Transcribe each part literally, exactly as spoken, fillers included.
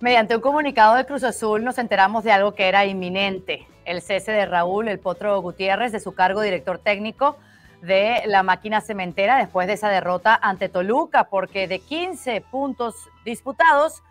Mediante un comunicado de Cruz Azul nos enteramos de algo que era inminente, el cese de Raúl El Potro Gutiérrez de su cargo de director técnico de la máquina cementera después de esa derrota ante Toluca, porque de quince puntos disputados,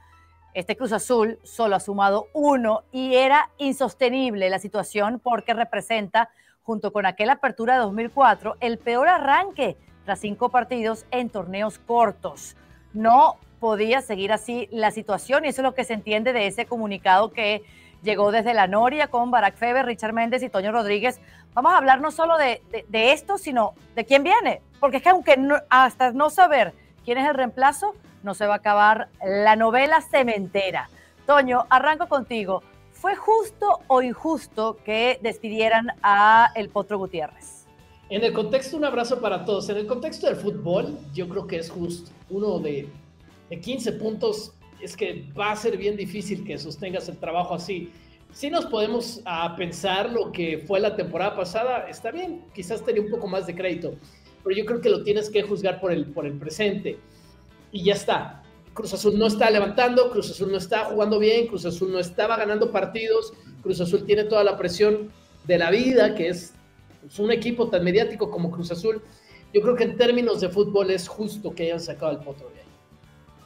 este Cruz Azul solo ha sumado uno y era insostenible la situación porque representa, junto con aquella apertura de dos mil cuatro, el peor arranque tras cinco partidos en torneos cortos. No podía seguir así la situación y eso es lo que se entiende de ese comunicado que llegó desde la Noria con Barak Fever, Richard Méndez y Toño Rodríguez. Vamos a hablar no solo de, de, de esto, sino de quién viene. Porque es que aunque no, hasta no saber quién es el reemplazo, no se va a acabar la novela cementera. Toño, arranco contigo. ¿Fue justo o injusto que despidieran a El Potro Gutiérrez? En el contexto, un abrazo para todos. En el contexto del fútbol, yo creo que es justo. Uno de, de quince puntos... es que va a ser bien difícil que sostengas el trabajo así. Si nos podemos a pensar lo que fue la temporada pasada, está bien, quizás tenía un poco más de crédito, pero yo creo que lo tienes que juzgar por el, por el presente. Y ya está. Cruz Azul no está levantando, Cruz Azul no está jugando bien, Cruz Azul no estaba ganando partidos, Cruz Azul tiene toda la presión de la vida, que es, es un equipo tan mediático como Cruz Azul. Yo creo que en términos de fútbol es justo que hayan sacado al Potro de ahí.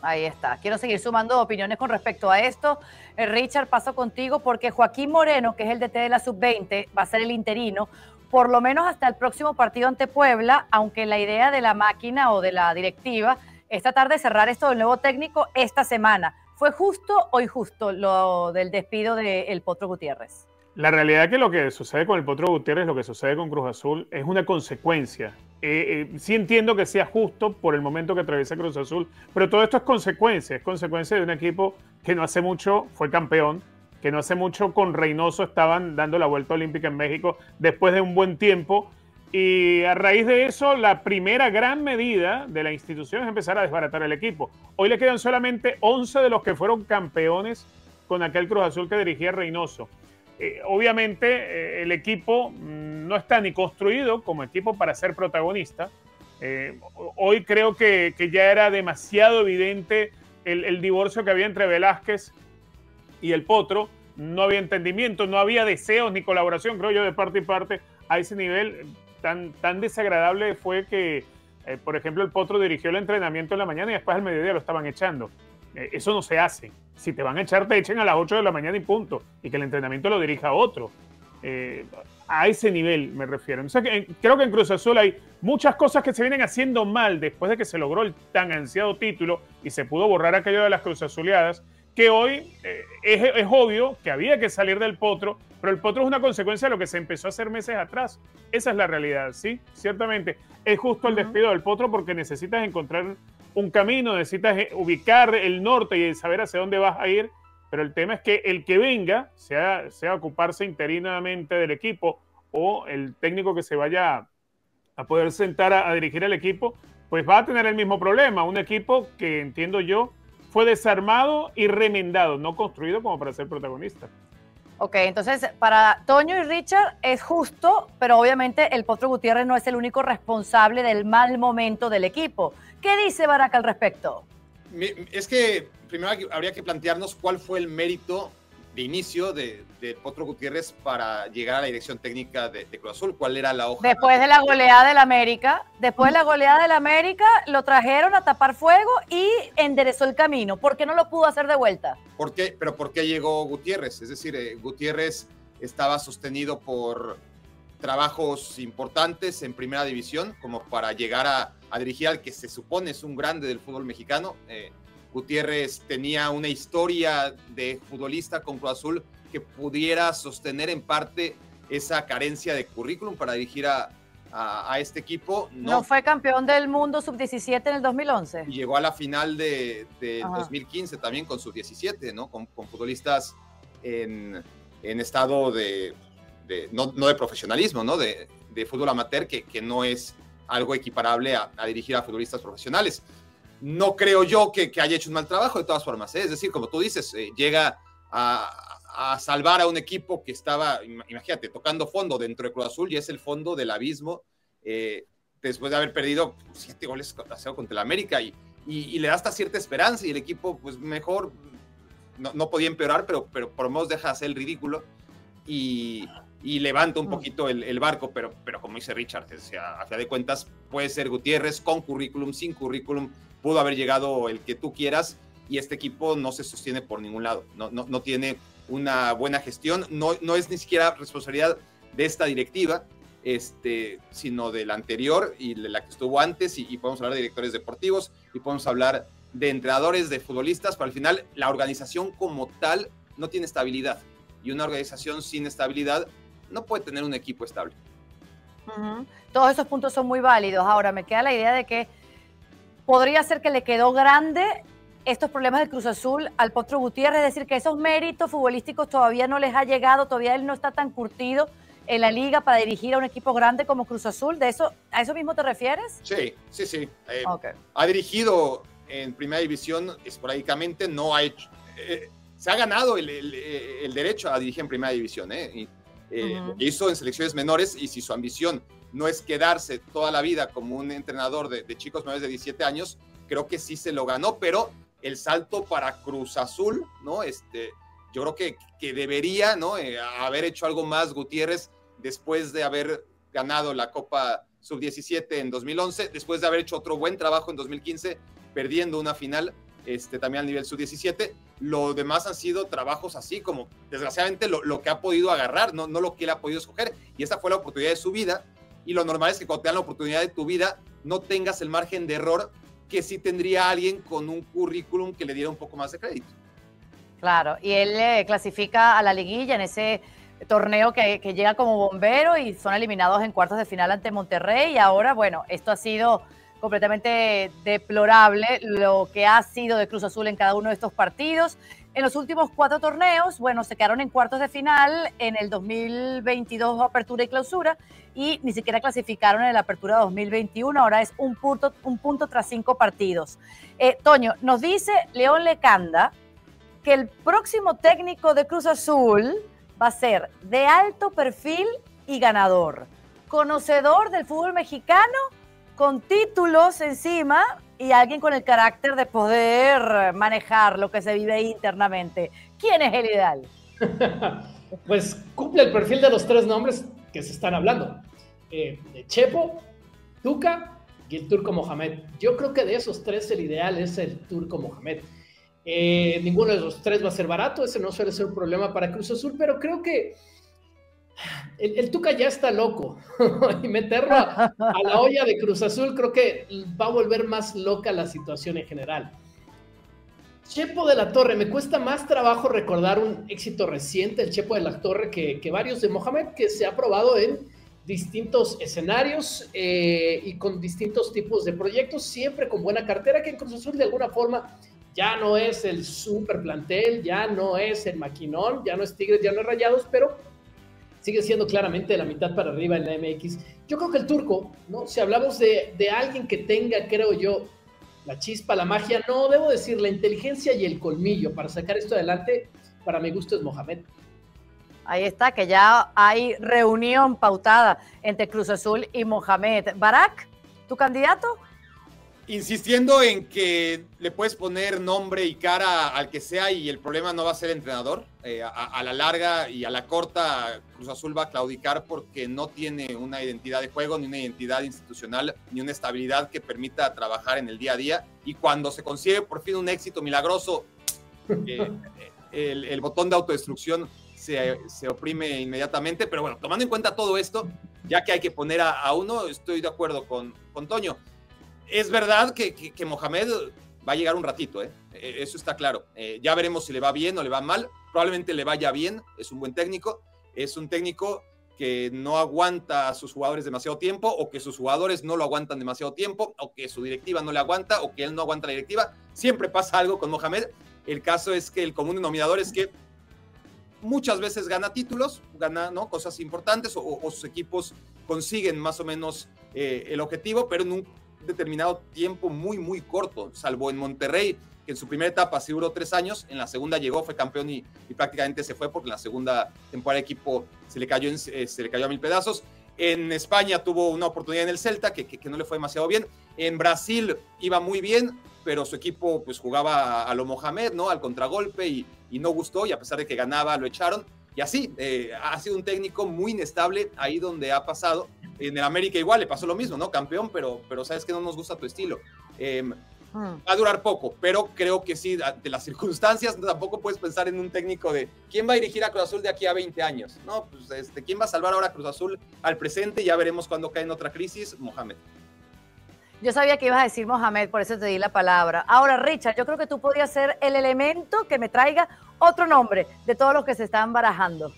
Ahí está. Quiero seguir sumando opiniones con respecto a esto. Eh, Richard, paso contigo porque Joaquín Moreno, que es el D T de la sub veinte, va a ser el interino, por lo menos hasta el próximo partido ante Puebla, aunque la idea de la máquina o de la directiva es tratar de cerrar esto del nuevo técnico esta semana. ¿Fue justo o injusto lo del despido del Potro Gutiérrez? La realidad es que lo que sucede con el Potro Gutiérrez, lo que sucede con Cruz Azul, es una consecuencia. Eh, eh, sí entiendo que sea justo por el momento que atraviesa Cruz Azul, pero todo esto es consecuencia, es consecuencia de un equipo que no hace mucho fue campeón, que no hace mucho con Reynoso estaban dando la vuelta olímpica en México después de un buen tiempo, y a raíz de eso la primera gran medida de la institución es empezar a desbaratar el equipo. Hoy le quedan solamente once de los que fueron campeones con aquel Cruz Azul que dirigía Reynoso. Eh, obviamente eh, el equipo no está ni construido como equipo para ser protagonista. Eh, hoy creo que, que ya era demasiado evidente el, el divorcio que había entre Velázquez y el Potro. No había entendimiento, no había deseos ni colaboración, creo yo, de parte y parte a ese nivel. Tan, tan desagradable fue que, eh, por ejemplo, el Potro dirigió el entrenamiento en la mañana y después al mediodía lo estaban echando. Eso no se hace. Si te van a echar, te echen a las ocho de la mañana y punto. Y que el entrenamiento lo dirija a otro. Eh, a ese nivel me refiero. Entonces, creo que en Cruz Azul hay muchas cosas que se vienen haciendo mal después de que se logró el tan ansiado título y se pudo borrar aquello de las Cruz Azuleadas, que hoy eh, es, es obvio que había que salir del Potro, pero el Potro es una consecuencia de lo que se empezó a hacer meses atrás. Esa es la realidad, ¿sí? Ciertamente, es justo el despido del Potro porque necesitas encontrar un camino, necesitas ubicar el norte y saber hacia dónde vas a ir, pero el tema es que el que venga, sea, sea ocuparse interinamente del equipo o el técnico que se vaya a poder sentar a, a dirigir al equipo, pues va a tener el mismo problema. Un equipo que, entiendo yo, fue desarmado y remendado, no construido como para ser protagonista. Ok, entonces para Toño y Richard es justo, pero obviamente el Potro Gutiérrez no es el único responsable del mal momento del equipo. ¿Qué dice Barak al respecto? Es que primero habría que plantearnos cuál fue el mérito de inicio de, de Potro Gutiérrez para llegar a la dirección técnica de, de Cruz Azul, cuál era la hoja. Después de la goleada del América, después de la goleada del América, lo trajeron a tapar fuego y enderezó el camino. ¿Por qué no lo pudo hacer de vuelta? ¿Por qué? Pero ¿por qué llegó Gutiérrez? Es decir, eh, Gutiérrez estaba sostenido por trabajos importantes en primera división, como para llegar a, a dirigir al que se supone es un grande del fútbol mexicano. eh, Gutiérrez tenía una historia de futbolista con Cruz Azul que pudiera sostener en parte esa carencia de currículum para dirigir a, a, a este equipo. No. no fue campeón del mundo sub diecisiete en el dos mil once. Y llegó a la final de, de dos mil quince también con sub diecisiete, ¿no? Con, con futbolistas en, en estado de, de no, no de profesionalismo, ¿no? De, de fútbol amateur, que, que no es algo equiparable a, a dirigir a futbolistas profesionales. No creo yo que, que haya hecho un mal trabajo de todas formas, ¿eh? Es decir, como tú dices, eh, llega a, a salvar a un equipo que estaba, imagínate, tocando fondo dentro de Cruz Azul, y es el fondo del abismo, eh, después de haber perdido siete goles a cero contra el América, y, y, y le da hasta cierta esperanza, y el equipo, pues mejor no, no podía empeorar, pero, pero por lo menos deja hacer el ridículo y, y levanta un poquito el, el barco, pero, pero como dice Richard, o sea, a fin de cuentas puede ser Gutiérrez con currículum, sin currículum, pudo haber llegado el que tú quieras y este equipo no se sostiene por ningún lado, no, no, no tiene una buena gestión, no, no es ni siquiera responsabilidad de esta directiva, este, sino de la anterior y de la que estuvo antes, y, y podemos hablar de directores deportivos y podemos hablar de entrenadores, de futbolistas, pero al final la organización como tal no tiene estabilidad, y una organización sin estabilidad no puede tener un equipo estable. Uh-huh. Todos esos puntos son muy válidos. Ahora me queda la idea de que podría ser que le quedó grande estos problemas de Cruz Azul al Potro Gutiérrez, es decir, que esos méritos futbolísticos todavía no les ha llegado, todavía él no está tan curtido en la liga para dirigir a un equipo grande como Cruz Azul. ¿De eso, a eso mismo te refieres? Sí, sí, sí. Eh, okay. Ha dirigido en primera división esporádicamente, no ha hecho, eh, se ha ganado el, el, el derecho a dirigir en primera división, ¿eh? Y, eh, uh-huh. hizo en selecciones menores, y si su ambición no es quedarse toda la vida como un entrenador de, de chicos menores de diecisiete años, creo que sí se lo ganó, pero el salto para Cruz Azul, ¿no? Este, yo creo que, que debería, ¿no? Eh, haber hecho algo más Gutiérrez después de haber ganado la Copa sub diecisiete en dos mil once, después de haber hecho otro buen trabajo en dos mil quince, perdiendo una final este, también al nivel sub diecisiete. Lo demás han sido trabajos así, como desgraciadamente lo, lo que ha podido agarrar, no, no lo que él ha podido escoger, y esa fue la oportunidad de su vida, y lo normal es que cuando te dan la oportunidad de tu vida no tengas el margen de error que sí tendría alguien con un currículum que le diera un poco más de crédito. Claro, y él eh, clasifica a la liguilla en ese torneo que, que llega como bombero y son eliminados en cuartos de final ante Monterrey, y ahora, bueno, esto ha sido completamente deplorable lo que ha sido de Cruz Azul en cada uno de estos partidos. En los últimos cuatro torneos, bueno, se quedaron en cuartos de final en el dos mil veintidós Apertura y Clausura, y ni siquiera clasificaron en la Apertura dos mil veintiuno, ahora es un punto, un punto tras cinco partidos. Eh, Toño, nos dice León Lecanda que el próximo técnico de Cruz Azul va a ser de alto perfil y ganador, conocedor del fútbol mexicano, con títulos encima y alguien con el carácter de poder manejar lo que se vive internamente. ¿Quién es el ideal? Pues cumple el perfil de los tres nombres que se están hablando. Eh, de Chepo, Tuca y el Turco Mohamed. Yo creo que de esos tres el ideal es el Turco Mohamed. Eh, ninguno de los tres va a ser barato, ese no suele ser un problema para Cruz Azul, pero creo que el, el Tuca ya está loco y meterlo a, a la olla de Cruz Azul creo que va a volver más loca la situación en general. Chepo de la Torre, me cuesta más trabajo recordar un éxito reciente el Chepo de la Torre que, que varios de Mohamed, que se ha probado en distintos escenarios eh, y con distintos tipos de proyectos, siempre con buena cartera, que en Cruz Azul de alguna forma ya no es el super plantel, ya no es el maquinón, ya no es Tigres, ya no es Rayados, pero sigue siendo claramente de la mitad para arriba en la M X. Yo creo que el Turco, ¿no? Si hablamos de, de alguien que tenga, creo yo, la chispa, la magia, no, debo decir, la inteligencia y el colmillo para sacar esto adelante, para mi gusto es Mohamed. Ahí está, que ya hay reunión pautada entre Cruz Azul y Mohamed. Barak, ¿tu candidato? Insistiendo en que le puedes poner nombre y cara al que sea y el problema no va a ser el entrenador, eh, a, a la larga y a la corta Cruz Azul va a claudicar porque no tiene una identidad de juego, ni una identidad institucional, ni una estabilidad que permita trabajar en el día a día, y cuando se consigue por fin un éxito milagroso, eh, el, el botón de autodestrucción se, se oprime inmediatamente. Pero bueno, tomando en cuenta todo esto, ya que hay que poner a, a uno, estoy de acuerdo con, con Toño. Es verdad que, que, que Mohamed va a llegar un ratito, ¿eh? Eso está claro. Eh, ya veremos si le va bien o le va mal. Probablemente le vaya bien, es un buen técnico. Es un técnico que no aguanta a sus jugadores demasiado tiempo, o que sus jugadores no lo aguantan demasiado tiempo, o que su directiva no le aguanta, o que él no aguanta la directiva. Siempre pasa algo con Mohamed. El caso es que el común denominador es que muchas veces gana títulos, gana, ¿no?, cosas importantes, o, o sus equipos consiguen más o menos eh, el objetivo, pero en un determinado tiempo muy muy corto, salvo en Monterrey, que en su primera etapa sí duró tres años, en la segunda llegó, fue campeón y, y prácticamente se fue, porque en la segunda temporada el equipo se le cayó, en, eh, se le cayó a mil pedazos. En España tuvo una oportunidad en el Celta que, que, que no le fue demasiado bien. En Brasil iba muy bien, pero su equipo pues jugaba a, a lo Mohamed, ¿no? Al contragolpe y, y no gustó, y a pesar de que ganaba lo echaron. Y así, eh, ha sido un técnico muy inestable ahí donde ha pasado. En el América igual le pasó lo mismo, ¿no? Campeón, pero, pero sabes que no nos gusta tu estilo. Eh, va a durar poco, pero creo que sí, de las circunstancias, tampoco puedes pensar en un técnico de ¿quién va a dirigir a Cruz Azul de aquí a veinte años? No, pues este, ¿quién va a salvar ahora a Cruz Azul al presente? Ya veremos cuando cae en otra crisis, Mohamed. Yo sabía que ibas a decir Mohamed, por eso te di la palabra. Ahora, Richard, yo creo que tú podrías ser el elemento que me traiga otro nombre de todos los que se están barajando.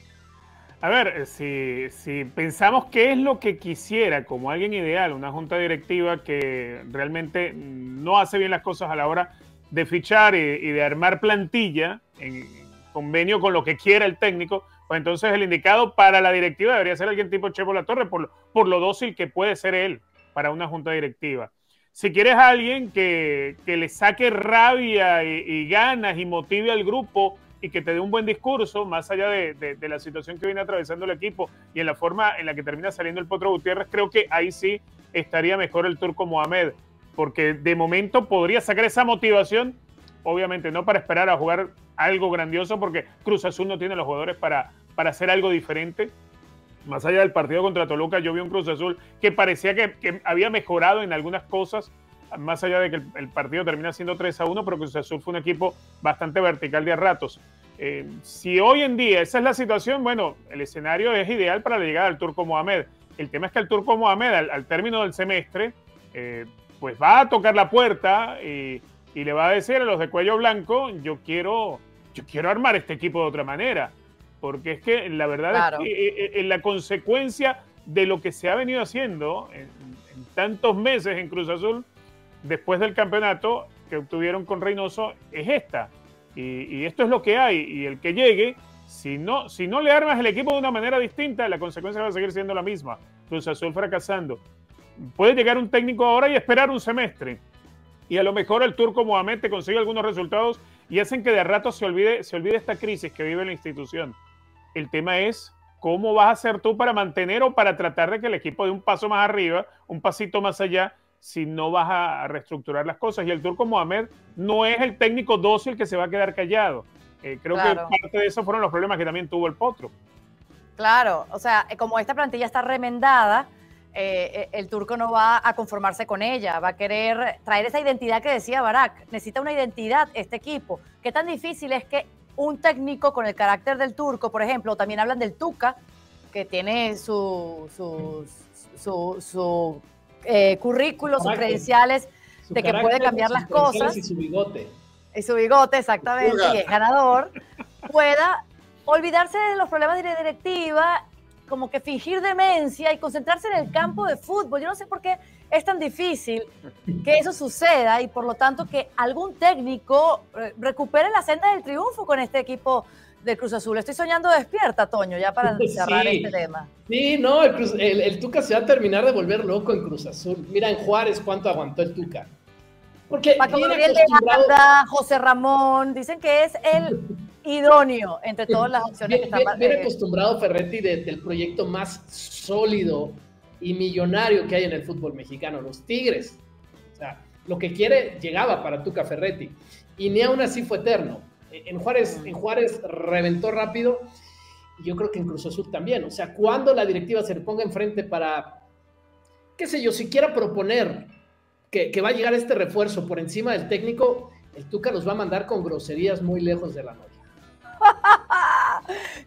A ver, si, si pensamos qué es lo que quisiera como alguien ideal, una junta directiva que realmente no hace bien las cosas a la hora de fichar y, y de armar plantilla en convenio con lo que quiera el técnico, pues entonces el indicado para la directiva debería ser alguien tipo Chepo de la Torre, por lo, por lo dócil que puede ser él para una junta directiva. Si quieres a alguien que, que le saque rabia y, y ganas y motive al grupo y que te dé un buen discurso, más allá de, de, de la situación que viene atravesando el equipo y en la forma en la que termina saliendo el Potro Gutiérrez, creo que ahí sí estaría mejor el turco Mohamed, porque de momento podría sacar esa motivación, obviamente no para esperar a jugar algo grandioso, porque Cruz Azul no tiene los jugadores para, para hacer algo diferente. Más allá del partido contra Toluca, yo vi un Cruz Azul que parecía que, que había mejorado en algunas cosas, más allá de que el partido termina siendo tres a uno, pero Cruz Azul fue un equipo bastante vertical de a ratos. Eh, si hoy en día esa es la situación, bueno, el escenario es ideal para la llegada del turco Mohamed. El tema es que el turco Mohamed, al, al término del semestre, eh, pues va a tocar la puerta y, y le va a decir a los de cuello blanco, yo quiero, yo quiero armar este equipo de otra manera. Porque es que la verdad claro. es que eh, eh, la consecuencia de lo que se ha venido haciendo en, en tantos meses en Cruz Azul, después del campeonato que obtuvieron con Reynoso, es esta. Y, y esto es lo que hay. Y el que llegue, si no, si no le armas el equipo de una manera distinta, la consecuencia va a seguir siendo la misma. Cruz Azul fracasando. Puede llegar un técnico ahora y esperar un semestre. Y a lo mejor el turco Mohamed te consigue algunos resultados y hacen que de rato se olvide, se olvide esta crisis que vive la institución. El tema es cómo vas a hacer tú para mantener o para tratar de que el equipo dé un paso más arriba, un pasito más allá, si no vas a reestructurar las cosas. Y el turco Mohamed no es el técnico dócil que se va a quedar callado. Eh, creo claro. que parte de eso fueron los problemas que también tuvo el Potro. Claro, o sea, como esta plantilla está remendada, eh, el turco no va a conformarse con ella, va a querer traer esa identidad que decía Barak. Necesita una identidad este equipo. ¿Qué tan difícil es que un técnico con el carácter del turco, por ejemplo, también hablan del Tuca, que tiene su... su, su, su, su Eh, currículos, sus credenciales, su de que puede cambiar las cosas. Y su bigote. Y su bigote, exactamente, y es ganador, pueda olvidarse de los problemas de la directiva, como que fingir demencia y concentrarse en el campo de fútbol. Yo no sé por qué es tan difícil que eso suceda y por lo tanto que algún técnico recupere la senda del triunfo con este equipo de Cruz Azul. Estoy soñando despierta, Toño, ya para cerrar sí, este tema. Sí, no, el, Cruz, el, el Tuca se va a terminar de volver loco en Cruz Azul. Mira en Juárez cuánto aguantó el Tuca. Porque Gabriel Lecanda, José Ramón, dicen que es el idóneo entre todas las opciones bien, que están. Viene acostumbrado Ferretti de, del proyecto más sólido y millonario que hay en el fútbol mexicano, los Tigres. O sea, lo que quiere llegaba para Tuca Ferretti. Y ni aún así fue eterno. En Juárez, en Juárez reventó rápido y yo creo que en Cruz Azul también. O sea, cuando la directiva se le ponga enfrente para, qué sé yo, siquiera proponer que, que va a llegar este refuerzo por encima del técnico, el Tuca los va a mandar con groserías muy lejos de la novia.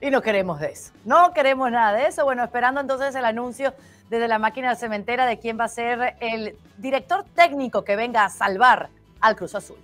Y no queremos de eso. No queremos nada de eso. Bueno, esperando entonces el anuncio desde la máquina cementera de quién va a ser el director técnico que venga a salvar al Cruz Azul.